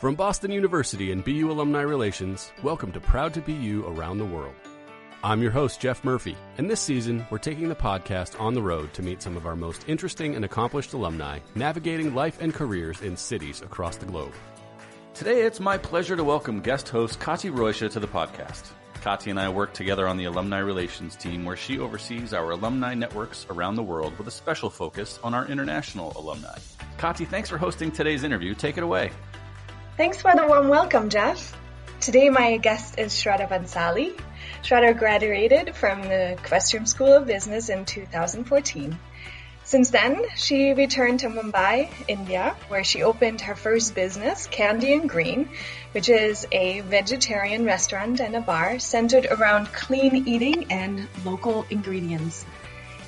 From Boston University and BU Alumni Relations, welcome to Proud to BU Around the World. I'm your host, Jeff Murphy, and this season, we're taking the podcast on the road to meet some of our most interesting and accomplished alumni navigating life and careers in cities across the globe. Today, it's my pleasure to welcome guest host Kati Roysha to the podcast. Kati and I work together on the Alumni Relations team, where she oversees our alumni networks around the world with a special focus on our international alumni. Kati, thanks for hosting today's interview. Take it away. Thanks for the warm welcome, Jeff. Today, my guest is Shraddha Bhansali. Shraddha graduated from the Questrom School of Business in 2014. Since then, she returned to Mumbai, India, where she opened her first business, Candy and Green, which is a vegetarian restaurant and a bar centered around clean eating and local ingredients.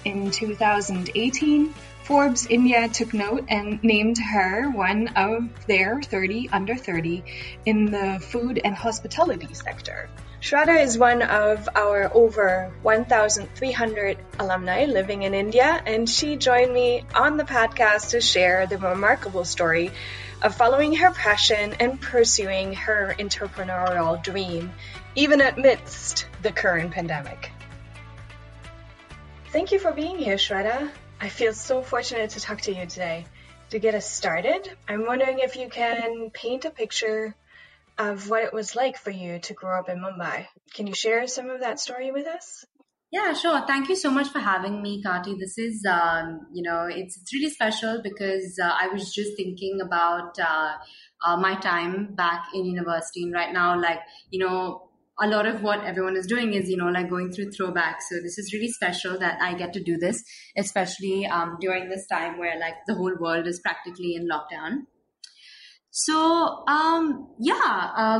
In 2018, Forbes India took note and named her one of their 30 under 30 in the food and hospitality sector. Shraddha is one of our over 1,300 alumni living in India, and she joined me on the podcast to share the remarkable story of following her passion and pursuing her entrepreneurial dream, even amidst the current pandemic. Thank you for being here, Shraddha. I feel so fortunate to talk to you today. To get us started, I'm wondering if you can paint a picture of what it was like for you to grow up in Mumbai. Can you share some of that story with us? Yeah, sure. Thank you so much for having me, Kati. This is, it's really special because I was just thinking about my time back in university. And right now, a lot of what everyone is doing is, going through throwbacks. So this is really special that I get to do this, especially during this time where the whole world is practically in lockdown. So,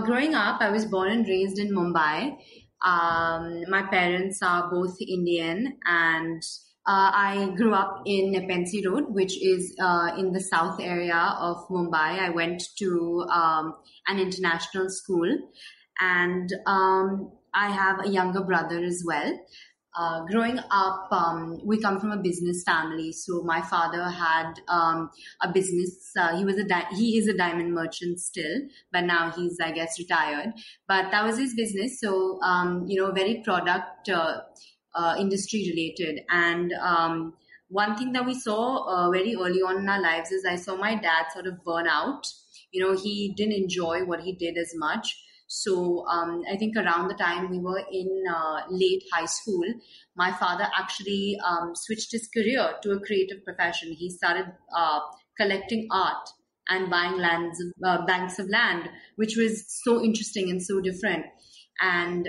growing up, I was born and raised in Mumbai. My parents are both Indian, and I grew up in Nepensi Road, which is in the south area of Mumbai. I went to an international school, and I have a younger brother as well. Growing up, we come from a business family. So my father had a business. He is a diamond merchant still, but now he's, I guess, retired. But that was his business. So, very product industry related. And one thing that we saw very early on in our lives is I saw my dad sort of burn out. He didn't enjoy what he did as much. So I think around the time we were in late high school, my father actually switched his career to a creative profession. He started collecting art and buying banks of land, which was so interesting and so different. And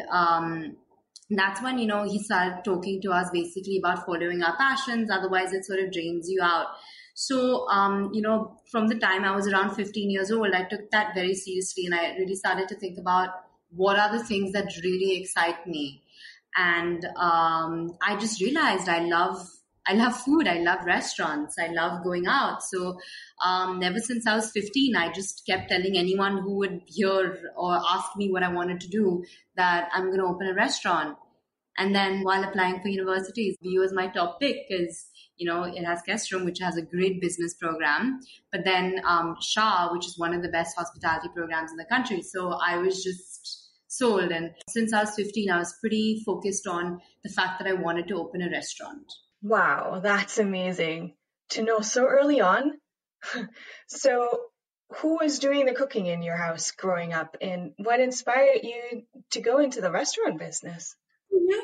that's when, he started talking to us basically about following our passions. Otherwise, it sort of drains you out. So, from the time I was around 15 years old, I took that very seriously, and I really started to think about what are the things that really excite me. And I just realized I love food. I love restaurants. I love going out. So ever since I was 15, I just kept telling anyone who would hear or ask me what I wanted to do that I'm going to open a restaurant. And then while applying for universities, BU was my top pick because, it has Questrom, which has a great business program. But then Shah, which is one of the best hospitality programs in the country. So I was just sold. And since I was 15, I was pretty focused on the fact that I wanted to open a restaurant. Wow, that's amazing to know so early on. So who was doing the cooking in your house growing up, and what inspired you to go into the restaurant business?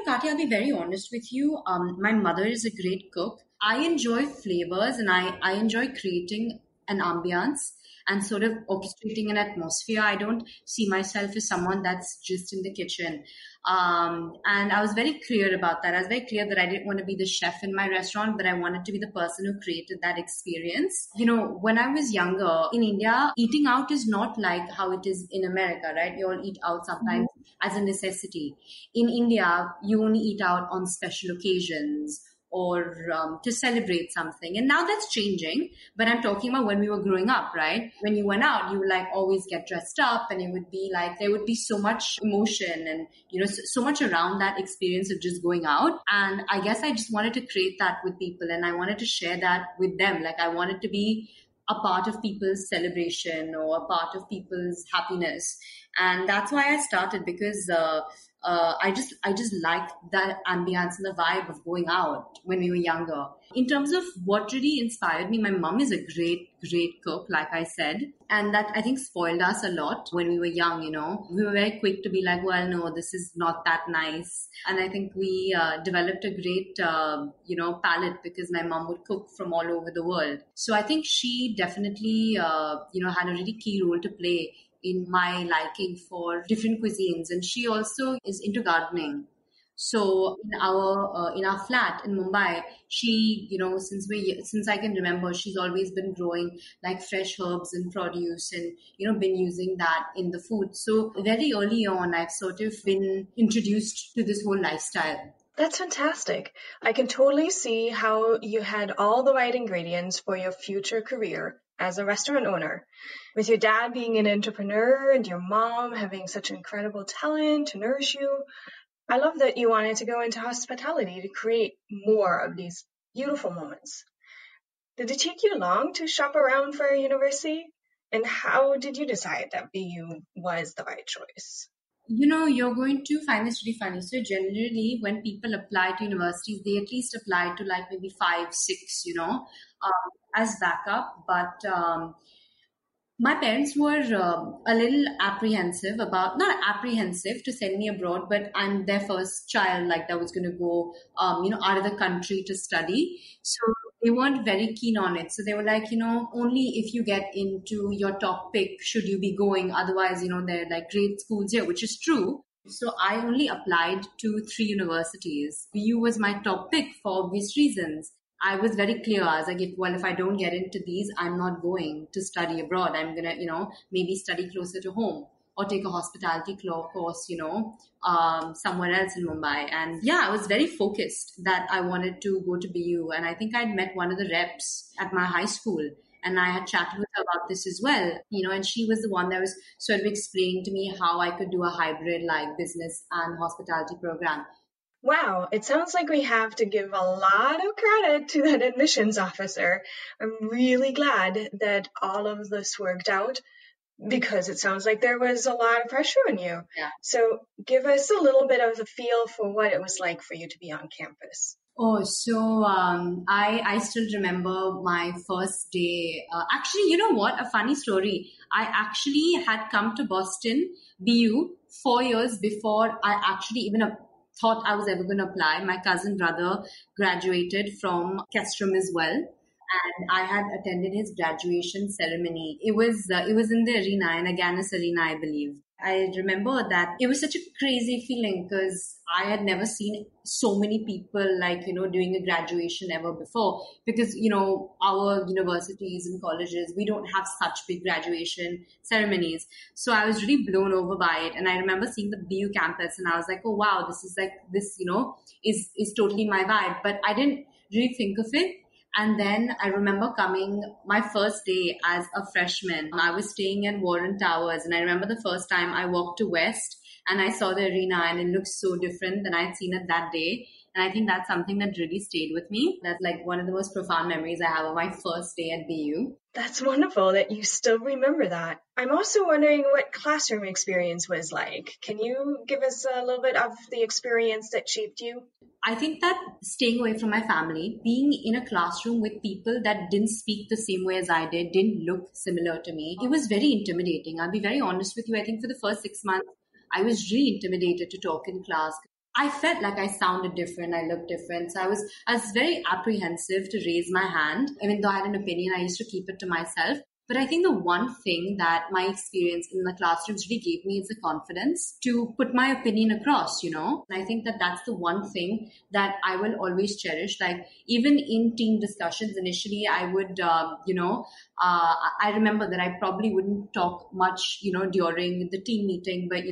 Kati, I'll be very honest with you. My mother is a great cook. I enjoy flavors, and I enjoy creating an ambiance and sort of orchestrating an atmosphere. I don't see myself as someone that's just in the kitchen. And I was very clear about that. I was very clear that I didn't want to be the chef in my restaurant, but I wanted to be the person who created that experience. When I was younger in India, eating out is not like how it is in America, right? You all eat out sometimes as a necessity. In India, you only eat out on special occasions or to celebrate something. And now that's changing, but I'm talking about when we were growing up, right? When you went out, you would always get dressed up, and it would be there would be so much emotion and, so much around that experience of just going out. And I guess I just wanted to create that with people, and I wanted to share that with them. I wanted to be a part of people's celebration or a part of people's happiness. And that's why I started, because I just liked that ambience and the vibe of going out when we were younger. In terms of what really inspired me, my mum is a great, great cook, like I said. And that, I think, spoiled us a lot when we were young, you know. We were very quick to be like, well, no, this is not that nice. And I think we developed a great, palate, because my mum would cook from all over the world. So I think she definitely, had a really key role to play in my liking for different cuisines. And she also is into gardening. So in our flat in Mumbai, she, since I can remember, she's always been growing like fresh herbs and produce and, been using that in the food. So very early on, I've sort of been introduced to this whole lifestyle. That's fantastic. I can totally see how you had all the right ingredients for your future career as a restaurant owner. With your dad being an entrepreneur and your mom having such incredible talent to nourish you, I love that you wanted to go into hospitality to create more of these beautiful moments. Did it take you long to shop around for a university? And how did you decide that BU was the right choice? You're going to find this really funny. So generally, when people apply to universities, they at least apply to like maybe 5, 6, as backup. But my parents were a little apprehensive to send me abroad, but I'm their first child, like that was going to go, out of the country to study. So they weren't very keen on it. So they were like, only if you get into your top pick should you be going. Otherwise, there are like great schools here, which is true. So I only applied to 3 universities. BU was my top pick for obvious reasons. I was very clear. I was like, well, if I don't get into these, I'm not going to study abroad. I'm going to, maybe study closer to home or take a hospitality course, somewhere else in Mumbai. And yeah, I was very focused that I wanted to go to BU. And I think I'd met one of the reps at my high school, and I had chatted with her about this as well, and she was the one that was sort of explaining to me how I could do a hybrid like business and hospitality program. Wow, it sounds like we have to give a lot of credit to that admissions officer. I'm really glad that all of this worked out, because it sounds like there was a lot of pressure on you. Yeah. So give us a little bit of the feel for what it was like for you to be on campus. Oh, so I still remember my first day. Actually, you know what? A funny story. I actually had come to Boston BU 4 years before I actually even thought I was ever going to apply. My cousin brother graduated from Questrom as well, and I had attended his graduation ceremony. It was in the arena, in Agganis Arena, I believe. I remember that it was such a crazy feeling, because I had never seen so many people doing a graduation ever before, because, our universities and colleges, we don't have such big graduation ceremonies. So I was really blown over by it. And I remember seeing the BU campus and I was like, oh, wow, this is like this, is totally my vibe. But I didn't really think of it. And then I remember coming my first day as a freshman. I was staying at Warren Towers, and I remember the first time I walked to West and I saw the arena, and it looked so different than I'd seen it that day. And I think that's something that really stayed with me. That's like one of the most profound memories I have of my first day at BU. That's wonderful that you still remember that. I'm also wondering what classroom experience was like. Can you give us a little bit of the experience that shaped you? I think that staying away from my family, being in a classroom with people that didn't speak the same way as I did, didn't look similar to me, it was very intimidating. I'll be very honest with you. I think for the first 6 months, I was really intimidated to talk in class. I felt like I sounded different, I looked different. So I was very apprehensive to raise my hand. Even though I had an opinion, I used to keep it to myself. But I think the one thing that my experience in the classrooms really gave me is the confidence to put my opinion across, And I think that that's the one thing that I will always cherish. Like, even in team discussions, initially, I would, I remember that I probably wouldn't talk much, during the team meeting, but,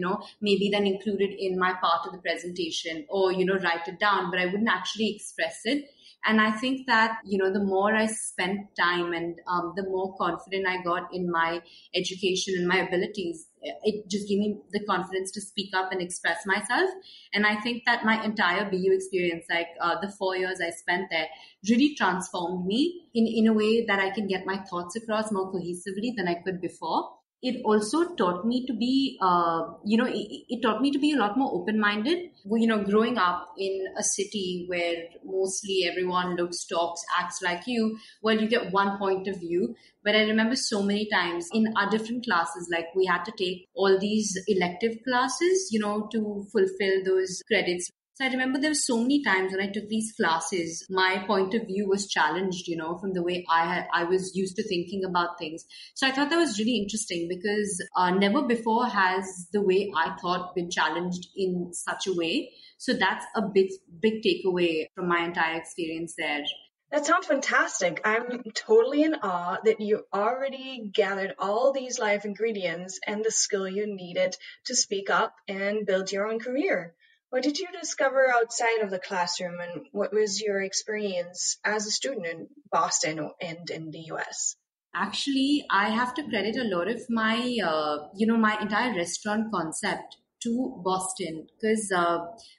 maybe then include it in my part of the presentation or, write it down, but I wouldn't actually express it. And I think that, you know, the more I spent time and the more confident I got in my education and my abilities, it just gave me the confidence to speak up and express myself. And I think that my entire BU experience, like the 4 years I spent there, really transformed me in a way that I can get my thoughts across more cohesively than I could before. It also taught me to be, it taught me to be a lot more open-minded. You know, growing up in a city where mostly everyone looks, talks, acts like you, well, you get one point of view. But I remember so many times in our different classes, like we had to take all these elective classes, you know, to fulfill those credits. So I remember there were so many times when I took these classes, my point of view was challenged, you know, from the way I was used to thinking about things. So I thought that was really interesting because never before has the way I thought been challenged in such a way. So that's a big takeaway from my entire experience there. That sounds fantastic. I'm totally in awe that you already gathered all these life ingredients and the skill you needed to speak up and build your own career. What did you discover outside of the classroom, and what was your experience as a student in Boston and in the US? Actually, I have to credit a lot of my, my entire restaurant concept to Boston, because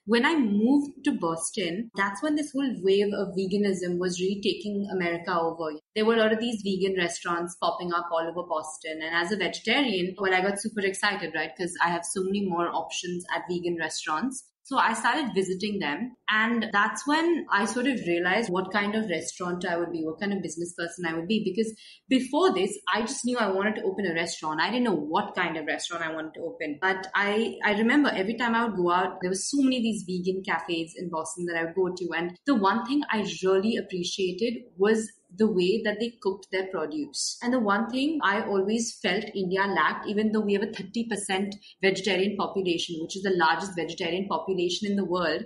when I moved to Boston, that's when this whole wave of veganism was really taking America over. There were a lot of these vegan restaurants popping up all over Boston. And as a vegetarian, well, I got super excited, right? Because I have so many more options at vegan restaurants. So I started visiting them, and that's when I sort of realized what kind of restaurant I would be, what kind of business person I would be. Because before this, I just knew I wanted to open a restaurant. I didn't know what kind of restaurant I wanted to open. But I remember every time I would go out, there were so many of these vegan cafes in Boston that I would go to. And the one thing I really appreciated was the way that they cooked their produce. And the one thing I always felt India lacked, even though we have a 30% vegetarian population, which is the largest vegetarian population in the world,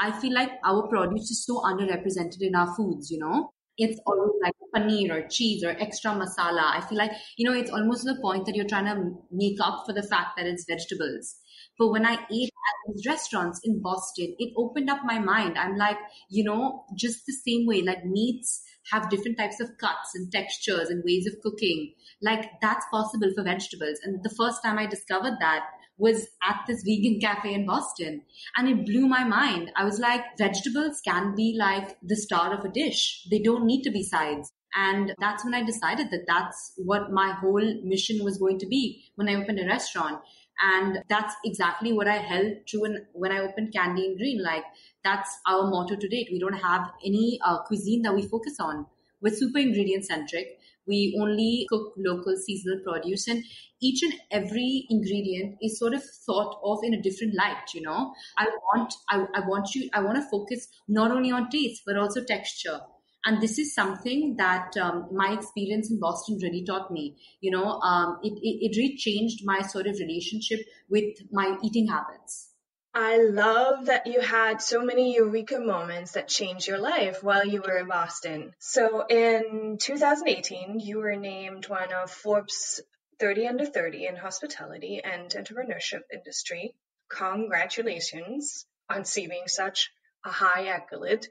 I feel like our produce is so underrepresented in our foods, you know. It's always like paneer or cheese or extra masala. I feel like, you know, it's almost the point that you're trying to make up for the fact that it's vegetables. But when I ate at these restaurants in Boston, it opened up my mind. I'm like, you know, just the same way, like meats have different types of cuts and textures and ways of cooking. Like that's possible for vegetables. And the first time I discovered that was at this vegan cafe in Boston. And it blew my mind. I was like, vegetables can be like the star of a dish. They don't need to be sides. And that's when I decided that that's what my whole mission was going to be when I opened a restaurant. And that's exactly what I held true when I opened Candy and Green. Like, that's our motto to date. We don't have any cuisine that we focus on. We're super ingredient-centric. We only cook local seasonal produce, and each and every ingredient is sort of thought of in a different light, you know. I want to focus not only on taste, but also texture. And this is something that my experience in Boston really taught me. You know, it really changed my sort of relationship with my eating habits. I love that you had so many eureka moments that changed your life while you were in Boston. So in 2018, you were named one of Forbes 30 Under 30 in hospitality and entrepreneurship industry. Congratulations on receiving such a high accolade.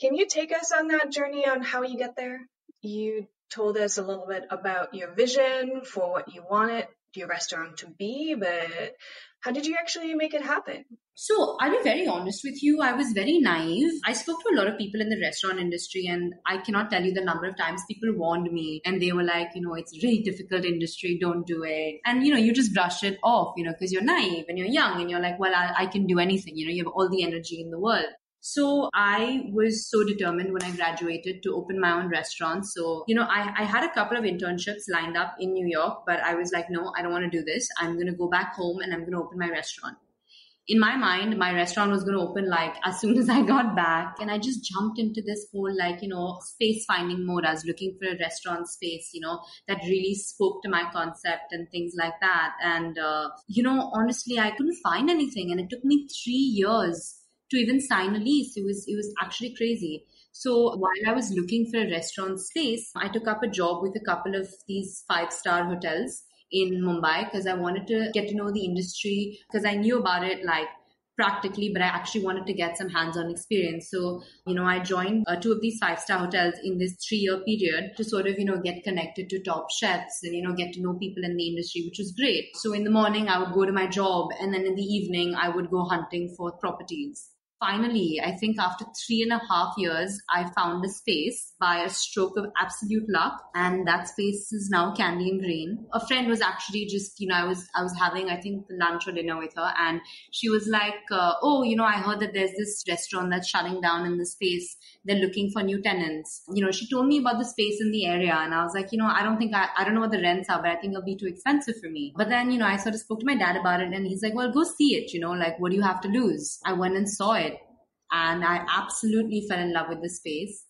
Can you take us on that journey on how you get there? You told us a little bit about your vision for what you wanted your restaurant to be, but how did you actually make it happen? So I'll be very honest with you. I was very naive. I spoke to a lot of people in the restaurant industry, and I cannot tell you the number of times people warned me and they were like, you know, it's a really difficult industry. Don't do it. And, you know, you just brush it off, you know, because you're naive and you're young and you're like, well, I can do anything. You know, you have all the energy in the world. So I was so determined when I graduated to open my own restaurant. So, you know, I had a couple of internships lined up in New York, but I was like, no, I don't want to do this. I'm going to go back home and I'm going to open my restaurant. In my mind, my restaurant was going to open like as soon as I got back. And I just jumped into this whole like, you know, space finding mode. I was looking for a restaurant space, you know, that really spoke to my concept and things like that. And, you know, honestly, I couldn't find anything. And it took me 3 years to even sign a lease. It was actually crazy. So while I was looking for a restaurant space, I took up a job with a couple of these 5-star hotels in Mumbai because I wanted to get to know the industry, because I knew about it like practically, but I actually wanted to get some hands-on experience. So, I joined two of these 5-star hotels in this 3-year period to sort of, get connected to top chefs and, get to know people in the industry, which was great. So in the morning, I would go to my job, and then in the evening, I would go hunting for properties. Finally, I think after 3.5 years, I found a space by a stroke of absolute luck. And that space is now Candy and Green. A friend was actually just, I was having, I think, lunch or dinner with her. And she was like, I heard that there's this restaurant that's shutting down in the space. They're looking for new tenants. She told me about the space in the area. And I was like, I don't know what the rents are, but I think it'll be too expensive for me. But then, I sort of spoke to my dad about it. And he's like, well, go see it. What do you have to lose? I went and saw it. And I absolutely fell in love with the space.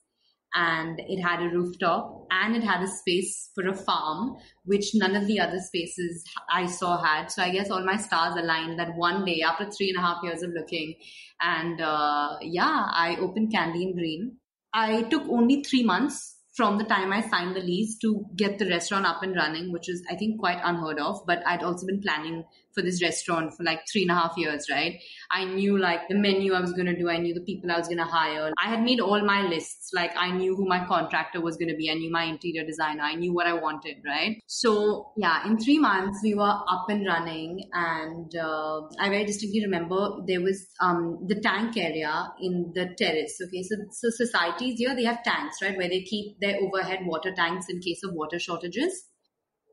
And it had a rooftop and it had a space for a farm, which none of the other spaces I saw had. So I guess all my stars aligned that one day after 3.5 years of looking. And I opened Candy and Green. I took only 3 months from the time I signed the lease to get the restaurant up and running, which is, I think, quite unheard of. But I'd also been planning for this restaurant for like 3.5 years, right? I knew the menu I was going to do. I knew the people I was going to hire. I had made all my lists. I knew who my contractor was going to be. I knew my interior designer. I knew what I wanted, right? So in 3 months, we were up and running. And I very distinctly remember there was the tank area in the terrace. Okay, so societies here, they have tanks, right? Where they keep their overhead water tanks in case of water shortages.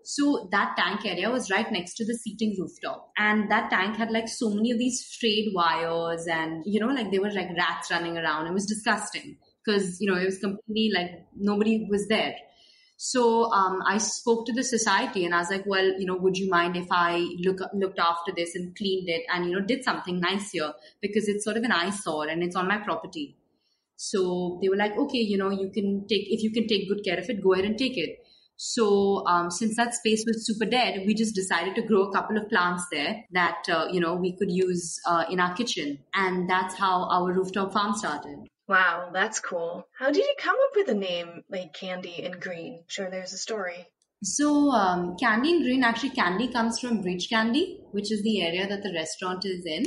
So that tank area was right next to the seating rooftop. And that tank had so many of these frayed wires and, there were rats running around. It was disgusting because, it was completely nobody was there. So I spoke to the society and I was like, well, would you mind if I looked after this and cleaned it and, did something nice here because it's sort of an eyesore and it's on my property. So they were like, okay, if you can take good care of it, go ahead and take it. So since that space was super dead, we just decided to grow a couple of plants there that, we could use in our kitchen. And that's how our rooftop farm started. Wow, that's cool. How did you come up with the name Candy and Green? Sure, there's a story. So Candy and Green, actually Candy comes from Bridge Candy, which is the area that the restaurant is in.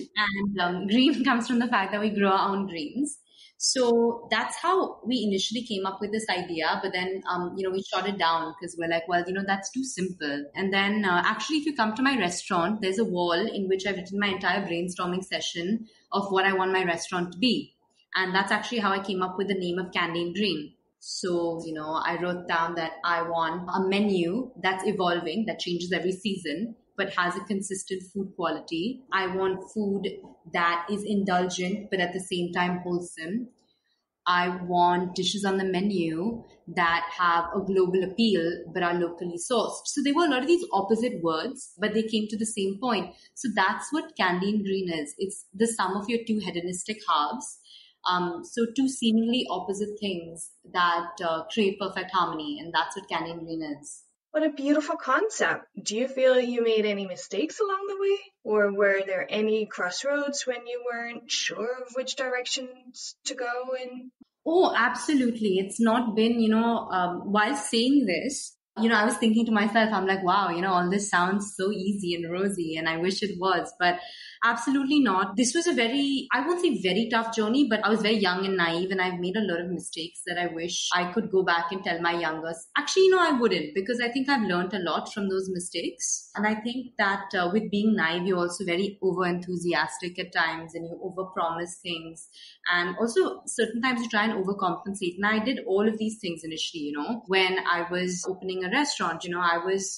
And Green comes from the fact that we grow our own greens. So that's how we initially came up with this idea. But then, we shot it down because we're like, well, that's too simple. And then actually, if you come to my restaurant, there's a wall in which I've written my entire brainstorming session of what I want my restaurant to be. And that's actually how I came up with the name of Candy and Green. So, I wrote down that I want a menu that's evolving, that changes every season, but has a consistent food quality. I want food that is indulgent, but at the same time wholesome. I want dishes on the menu that have a global appeal, but are locally sourced. So there were a lot of these opposite words, but they came to the same point. So that's what Candy and Green is. It's the sum of your two hedonistic halves. So two seemingly opposite things that create perfect harmony. And that's what Candy and Green is. What a beautiful concept. Do you feel you made any mistakes along the way? Or were there any crossroads when you weren't sure of which directions to go in? Oh, absolutely. It's not been, while saying this, I was thinking to myself, I'm like, wow, all this sounds so easy and rosy, and I wish it was, but absolutely not. This was a very, I won't say very tough journey, but I was very young and naive, and I've made a lot of mistakes that I wish I could go back and tell my younger. Actually, I wouldn't, because I think I've learned a lot from those mistakes. And I think that with being naive, you're also very over-enthusiastic at times, and you over-promise things. And also, certain times you try and overcompensate. And I did all of these things initially, when I was opening a restaurant,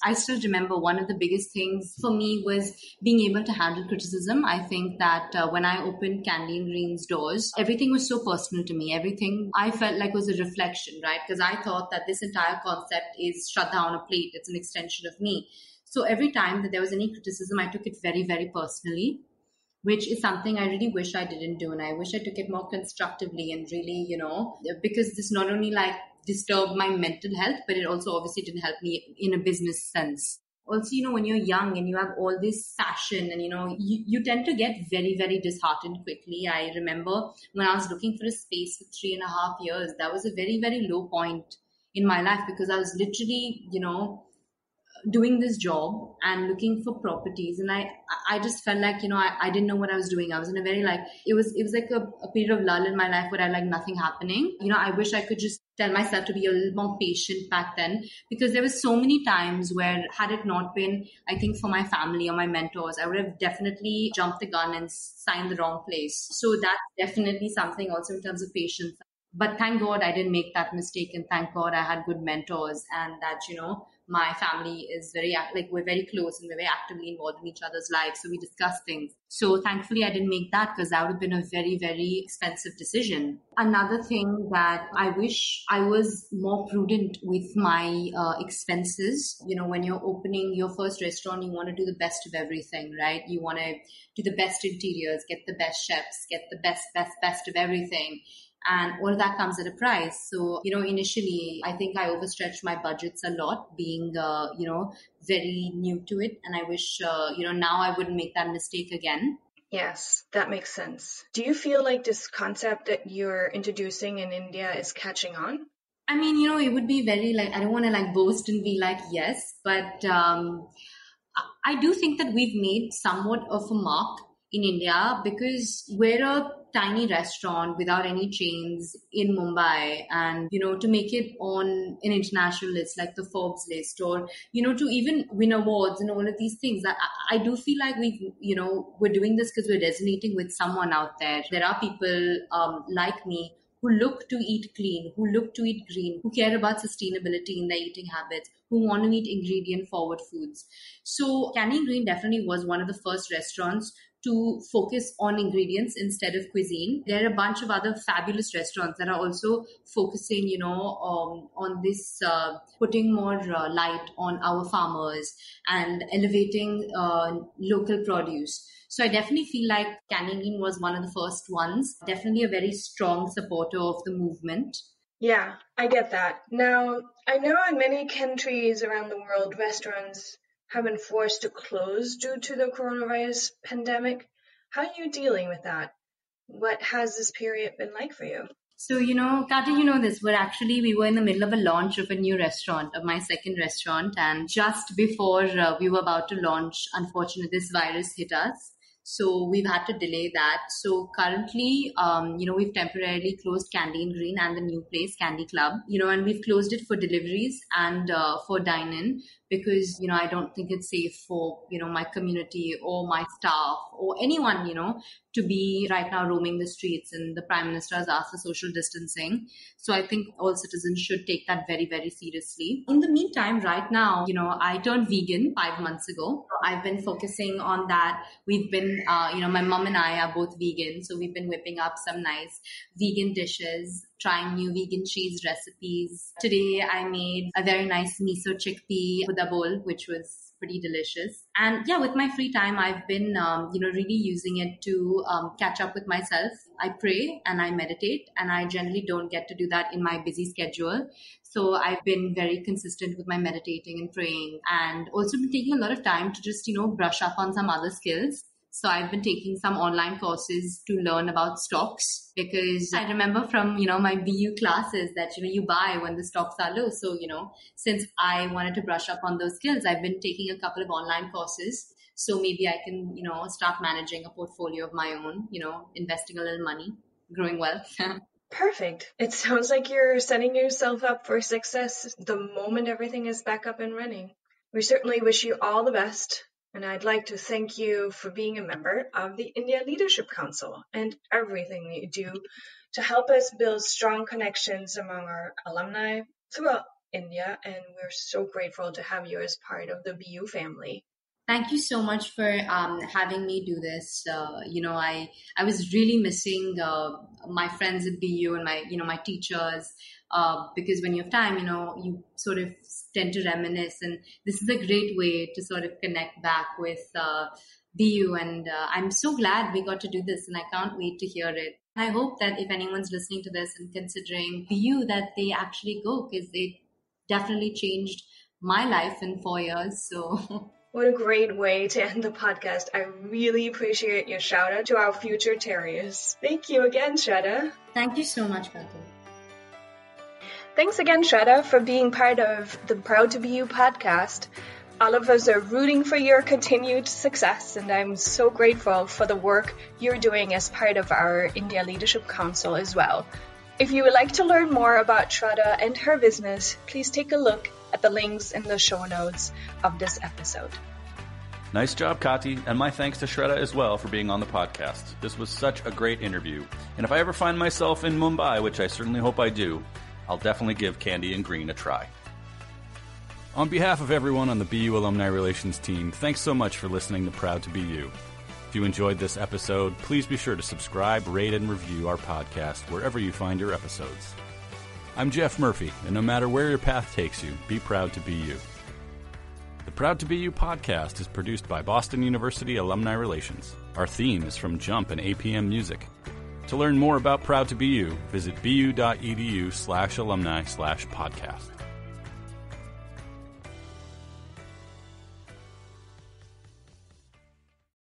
I still remember one of the biggest things for me was being able to handle criticism. I think that when I opened Candy and Green's doors, everything was so personal to me. Everything I felt like was a reflection, right? Because I thought that this entire concept is Shraddha on a plate. It's an extension of me. So every time that there was any criticism, I took it very, very personally, which is something I really wish I didn't do. And I wish I took it more constructively and really, because this not only disturbed my mental health, but it also obviously didn't help me in a business sense. Also, when you're young and you have all this passion and, you tend to get very, very disheartened quickly. I remember when I was looking for a space for 3.5 years, that was a very, very low point in my life because I was literally, doing this job and looking for properties, and I just felt like, you know, I didn't know what I was doing. I was in a very like, it was like a period of lull in my life where I like nothing happening. You know, I wish I could just tell myself to be a little more patient back then, because there were so many times where, had it not been, I think, for my family or my mentors, I would have definitely jumped the gun and signed the wrong place. So that's definitely something also in terms of patience. But thank God I didn't make that mistake, and thank God I had good mentors, and that, you know, my family is very, like, we're very close and we're very actively involved in each other's lives. So we discuss things. So thankfully I didn't make that, because that would have been a very, very expensive decision. Another thing that I wish I was more prudent with my expenses. You know, when you're opening your first restaurant, you want to do the best of everything, right? You want to do the best interiors, get the best chefs, get the best of everything. And all of that comes at a price. So, you know, initially, I think I overstretched my budgets a lot, being, you know, very new to it. And I wish, you know, now I wouldn't make that mistake again. Yes, that makes sense. Do you feel like this concept that you're introducing in India is catching on? I mean, you know, it would be very like, I don't want to like boast and be like, yes, but I do think that we've made somewhat of a mark in India, because we're a tiny restaurant without any chains in Mumbai, and, you know, to make it on an international list like the Forbes list, or, you know, to even win awards and all of these things, I do feel like we, you know, we're doing this because we're resonating with someone out there. There are people like me who look to eat clean, who look to eat green, who care about sustainability in their eating habits, who want to eat ingredient-forward foods. So Candy and Green definitely was one of the first restaurants to focus on ingredients instead of cuisine. There are a bunch of other fabulous restaurants that are also focusing, you know, on this, putting more light on our farmers and elevating local produce. So I definitely feel like Candy and Green was one of the first ones, definitely a very strong supporter of the movement. Yeah, I get that. Now, I know in many countries around the world, restaurants have been forced to close due to the coronavirus pandemic. How are you dealing with that? What has this period been like for you? So, you know, Kata, you know this, we were in the middle of a launch of a new restaurant, of my second restaurant. And just before we were about to launch, unfortunately, this virus hit us. So we've had to delay that. So currently, you know, we've temporarily closed Candy and Green and the new place, Candy Club, you know, and we've closed it for deliveries and for dine-in, because, you know, I don't think it's safe for, you know, my community or my staff or anyone, you know, to be right now roaming the streets. And the Prime Minister has asked for social distancing. So I think all citizens should take that very, very seriously. In the meantime, right now, you know, I turned vegan 5 months ago. I've been focusing on that. We've been, you know, my mom and I are both vegan. So we've been whipping up some nice vegan dishes, trying new vegan cheese recipes. Today, I made a very nice miso chickpea pudda bowl, which was pretty delicious. And yeah, with my free time, I've been, you know, really using it to catch up with myself. I pray and I meditate, and I generally don't get to do that in my busy schedule. So I've been very consistent with my meditating and praying, and also been taking a lot of time to just, you know, brush up on some other skills. So I've been taking some online courses to learn about stocks, because I remember from, you know, my BU classes that, you know, you buy when the stocks are low. So, you know, since I wanted to brush up on those skills, I've been taking a couple of online courses. So maybe I can, you know, start managing a portfolio of my own, you know, investing a little money, growing wealth. Perfect. It sounds like you're setting yourself up for success the moment everything is back up and running. We certainly wish you all the best. And I'd like to thank you for being a member of the India Leadership Council and everything that you do to help us build strong connections among our alumni throughout India. And we're so grateful to have you as part of the BU family. Thank you so much for having me do this. You know, I was really missing my friends at BU and my, you know, my teachers. Because when you have time, you know, you sort of tend to reminisce, and this is a great way to sort of connect back with BU. And I'm so glad we got to do this, and I can't wait to hear it. I hope that if anyone's listening to this and considering BU, that they actually go, because they definitely changed my life in 4 years. So what a great way to end the podcast. I really appreciate your shout out to our future terriers. Thank you again, Shraddha. Thank you so much, Kathy. Thanks again, Shraddha, for being part of the Proud to BU podcast. All of us are rooting for your continued success, and I'm so grateful for the work you're doing as part of our India Leadership Council as well. If you would like to learn more about Shraddha and her business, please take a look at the links in the show notes of this episode. Nice job, Kati, and my thanks to Shraddha as well for being on the podcast. This was such a great interview, and if I ever find myself in Mumbai, which I certainly hope I do, I'll definitely give Candy and Green a try. On behalf of everyone on the BU Alumni Relations team, thanks so much for listening to Proud to BU. If you enjoyed this episode, please be sure to subscribe, rate, and review our podcast wherever you find your episodes. I'm Jeff Murphy, and no matter where your path takes you, be proud to be you. The Proud to BU podcast is produced by Boston University Alumni Relations. Our theme is from Jump and APM Music. To learn more about Proud to BU, visit bu.edu/alumni/podcast.